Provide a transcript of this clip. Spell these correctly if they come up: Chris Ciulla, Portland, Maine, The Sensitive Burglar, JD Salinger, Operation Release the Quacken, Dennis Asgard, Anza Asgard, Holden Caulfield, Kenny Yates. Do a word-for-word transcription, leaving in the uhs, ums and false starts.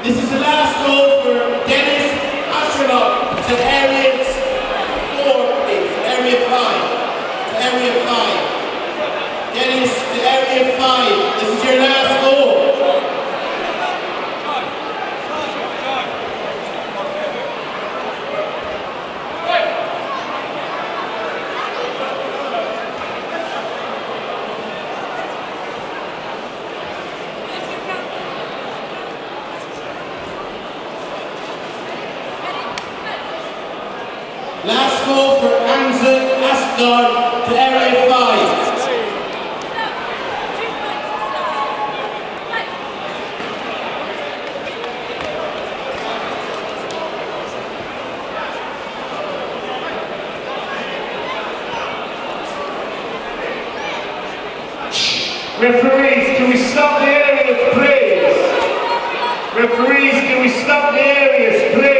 This is the last goal for Dennis Asgard to area four, please. Area five. To area five. Dennis to area five. This is your last goal. Last goal for Anza Asgard to area five. Referees, can we stop the areas, please? Referees, can we stop the areas, please?